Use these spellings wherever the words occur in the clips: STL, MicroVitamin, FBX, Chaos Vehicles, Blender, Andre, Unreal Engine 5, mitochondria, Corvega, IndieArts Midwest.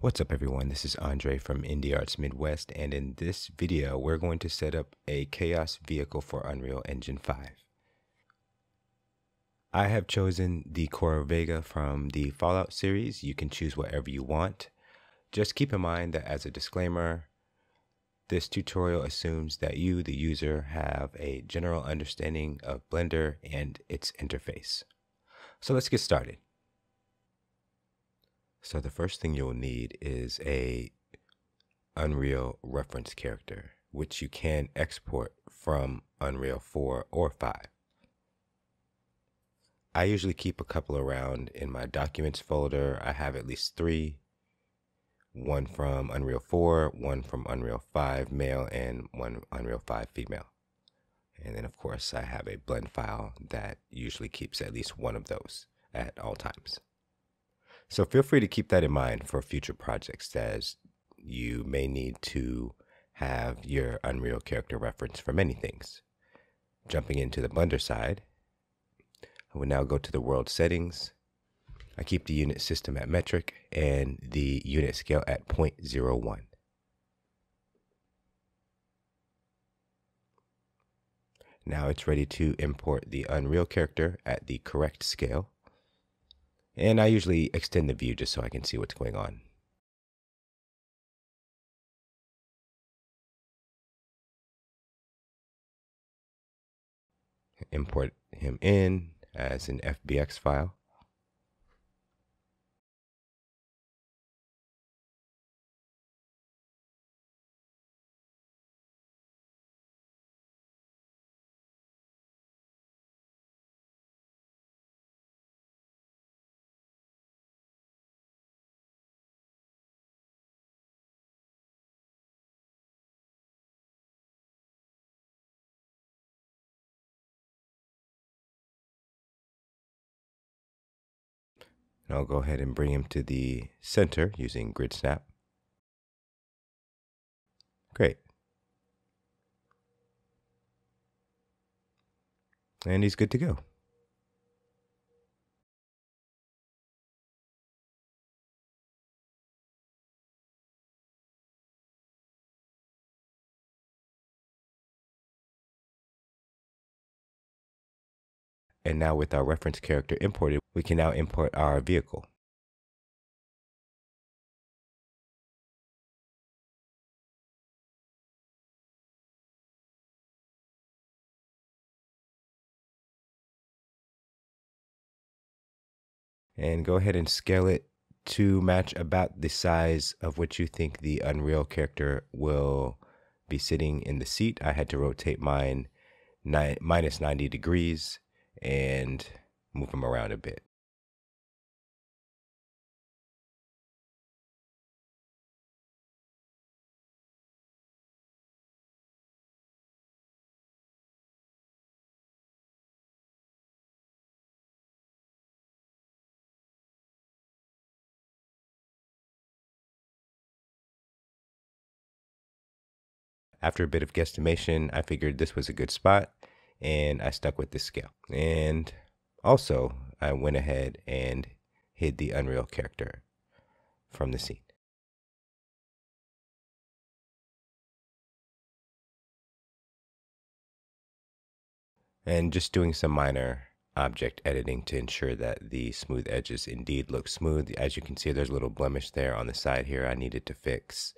What's up everyone, this is Andre from IndieArts Midwest, and in this video we're going to set up a Chaos vehicle for Unreal Engine 5. I have chosen the Corvega from the Fallout series. You can choose whatever you want. Just keep in mind that, as a disclaimer, this tutorial assumes that you, the user, have a general understanding of Blender and its interface. So let's get started. So the first thing you'll need is a Unreal reference character, which you can export from Unreal 4 or 5. I usually keep a couple around in my documents folder. I have at least three, one from Unreal 4, one from Unreal 5 male, and one Unreal 5 female. And then of course I have a blend file that usually keeps at least one of those at all times. So feel free to keep that in mind for future projects, as you may need to have your Unreal character reference for many things. Jumping into the Blender side, I will now go to the world settings. I keep the unit system at metric and the unit scale at 0.01. Now it's ready to import the Unreal character at the correct scale. And I usually extend the view just so I can see what's going on. Import him in as an FBX file. And I'll go ahead and bring him to the center using grid snap. Great. And he's good to go. And now with our reference character imported, we can now import our vehicle. And go ahead and scale it to match about the size of what you think the Unreal character will be sitting in the seat. I had to rotate mine minus 90 degrees and move them around a bit. After a bit of guesstimation, I figured this was a good spot, and I stuck with this scale. And also, I went ahead and hid the Unreal character from the scene. And just doing some minor object editing to ensure that the smooth edges indeed look smooth. As you can see, there's a little blemish there on the side here I needed to fix.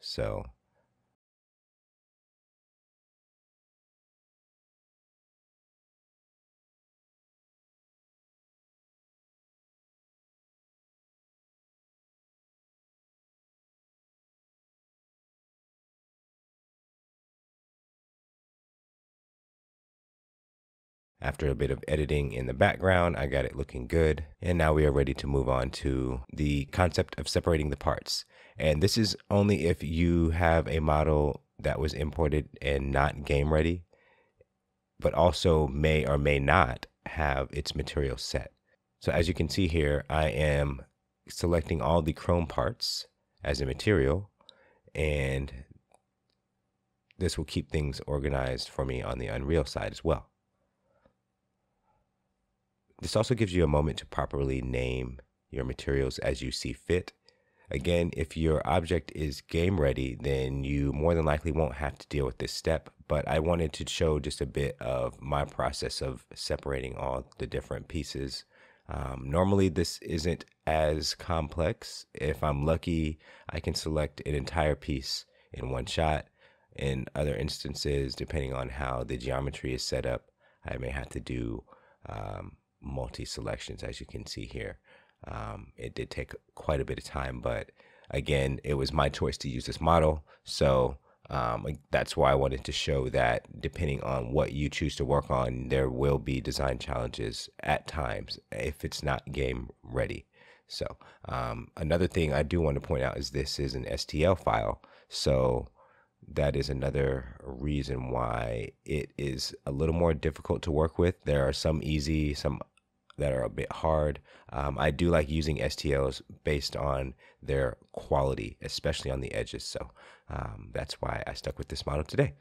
So after a bit of editing in the background, I got it looking good. And now we are ready to move on to the concept of separating the parts. And this is only if you have a model that was imported and not game ready, but also may or may not have its material set. So as you can see here, I am selecting all the chrome parts as a material, and this will keep things organized for me on the Unreal side as well. This also gives you a moment to properly name your materials as you see fit. Again, if your object is game ready, then you more than likely won't have to deal with this step, but I wanted to show just a bit of my process of separating all the different pieces. Normally this isn't as complex. If I'm lucky, I can select an entire piece in one shot. In other instances, depending on how the geometry is set up, I may have to do multi-selections, as you can see here. It did take quite a bit of time, but again, it was my choice to use this model. So that's why I wanted to show that depending on what you choose to work on, there will be design challenges at times if it's not game ready. So another thing I do want to point out is this is an STL file. So that is another reason why it is a little more difficult to work with. There are some easy, some that are a bit hard. I do like using STLs based on their quality, especially on the edges. So that's why I stuck with this model today.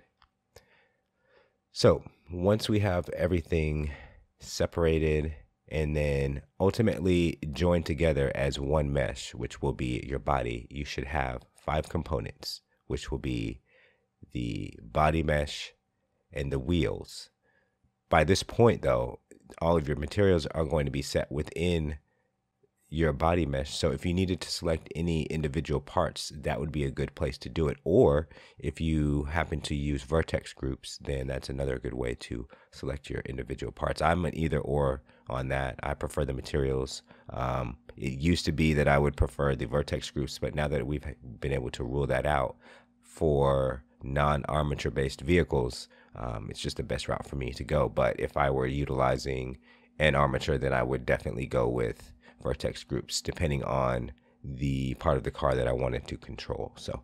So once we have everything separated and then ultimately joined together as one mesh, which will be your body, you should have 5 components, which will be the body mesh and the wheels. By this point though, all of your materials are going to be set within your body mesh. So if you needed to select any individual parts, that would be a good place to do it. Or if you happen to use vertex groups, then that's another good way to select your individual parts. I'm an either or on that. I prefer the materials. It used to be that I would prefer the vertex groups, but now that we've been able to rule that out for non-armature based vehicles, it's just the best route for me to go. But if I were utilizing an armature, then I would definitely go with vertex groups depending on the part of the car that I wanted to control. So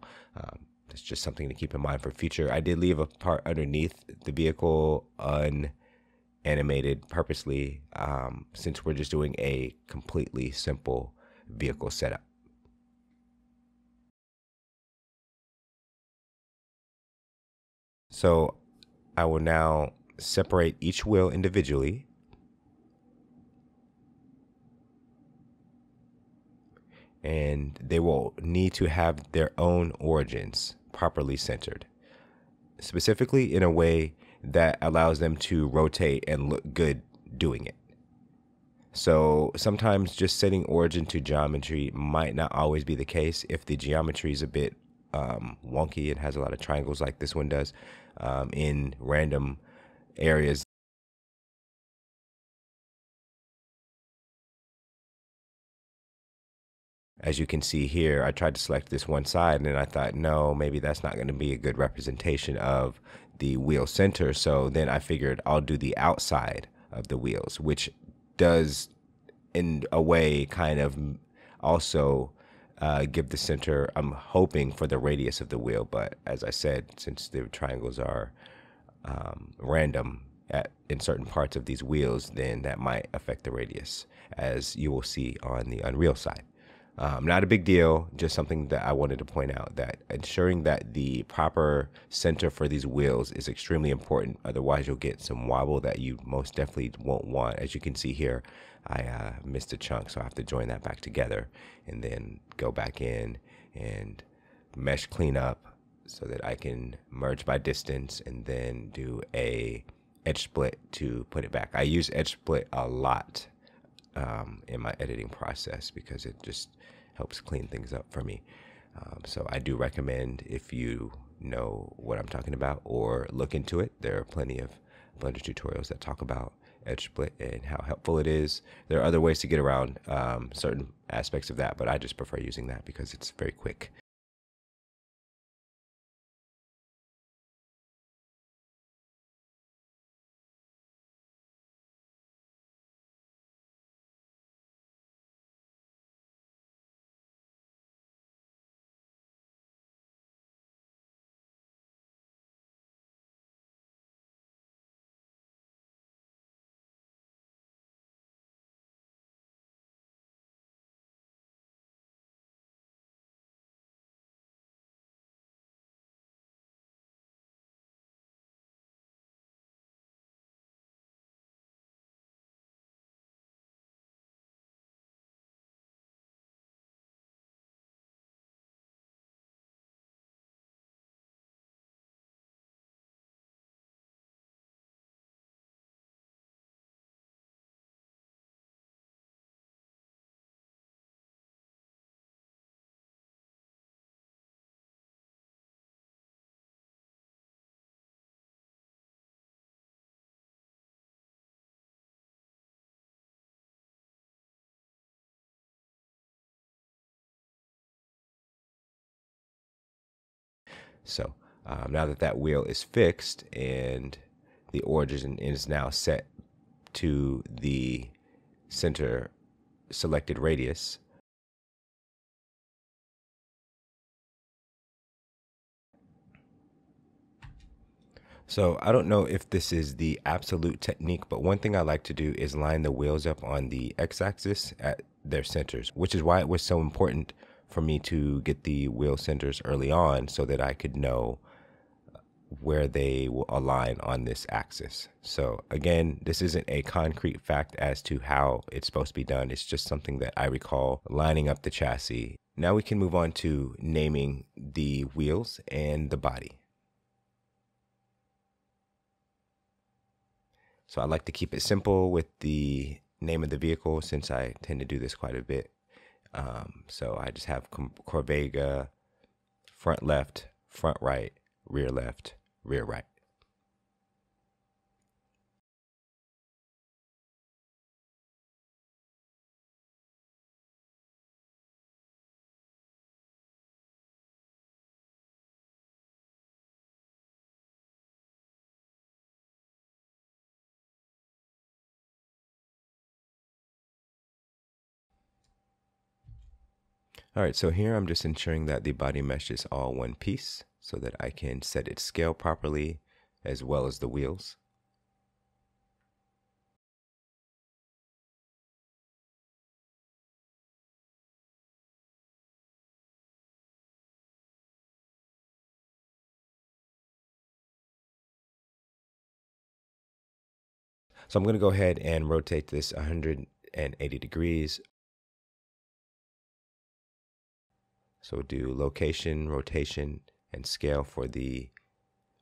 that's just something to keep in mind for future. I did leave a part underneath the vehicle unanimated purposely, since we're just doing a completely simple vehicle setup. So I will now separate each wheel individually. And they will need to have their own origins properly centered, specifically in a way that allows them to rotate and look good doing it. So sometimes just setting origin to geometry might not always be the case if the geometry is a bit wonky and has a lot of triangles like this one does in random areas. As you can see here, I tried to select this one side and then I thought, no, maybe that's not going to be a good representation of the wheel center. So then I figured I'll do the outside of the wheels, which does in a way kind of also give the center, I'm hoping for the radius of the wheel, but as I said, since the triangles are random in certain parts of these wheels, then that might affect the radius, as you will see on the Unreal side. Not a big deal, just something that I wanted to point out, that ensuring that the proper center for these wheels is extremely important. Otherwise you'll get some wobble that you most definitely won't want. As you can see here, I missed a chunk, so I have to join that back together and then go back in and mesh clean up so that I can merge by distance and then do a edge split to put it back. I use edge split a lot in my editing process because it just helps clean things up for me. So I do recommend, if you know what I'm talking about or look into it, there are plenty of Blender tutorials that talk about edge split and how helpful it is. There are other ways to get around certain aspects of that, but I just prefer using that because it's very quick. So now that that wheel is fixed and the origin is now set to the center selected radius, so I don't know if this is the absolute technique, but one thing I like to do is line the wheels up on the x-axis at their centers, which is why it was so important for me to get the wheel centers early on so that I could know where they will align on this axis. So again, this isn't a concrete fact as to how it's supposed to be done. It's just something that I recall lining up the chassis. Now we can move on to naming the wheels and the body. So I like to keep it simple with the name of the vehicle, since I tend to do this quite a bit. So I just have Corvega, front left, front right, rear left, rear right. All right, so here I'm just ensuring that the body mesh is all one piece so that I can set its scale properly, as well as the wheels. So I'm going to go ahead and rotate this 180 degrees. So do location, rotation, and scale for the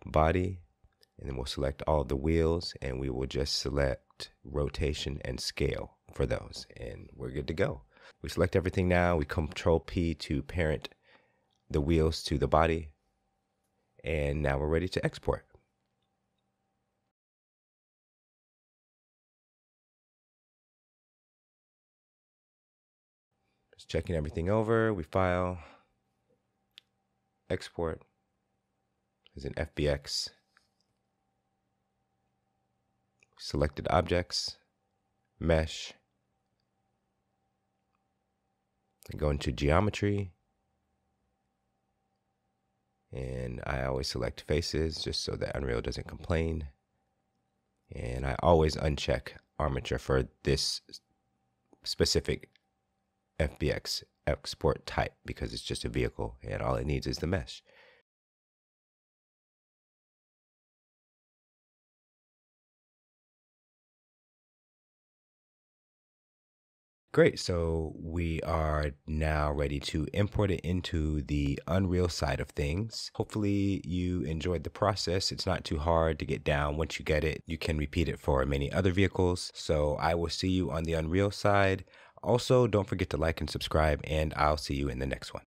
body, and then we'll select all the wheels, and we will just select rotation and scale for those, and we're good to go. We select everything now, we Control P to parent the wheels to the body, and now we're ready to export. Just checking everything over, we file, export as an FBX, selected objects, mesh, and go into geometry, and I always select faces just so that Unreal doesn't complain, and I always uncheck armature for this specific FBX export type, because it's just a vehicle and all it needs is the mesh. Great, so we are now ready to import it into the Unreal side of things. Hopefully you enjoyed the process. It's not too hard to get down. Once you get it, you can repeat it for many other vehicles. So I will see you on the Unreal side. Also, don't forget to like and subscribe, and I'll see you in the next one.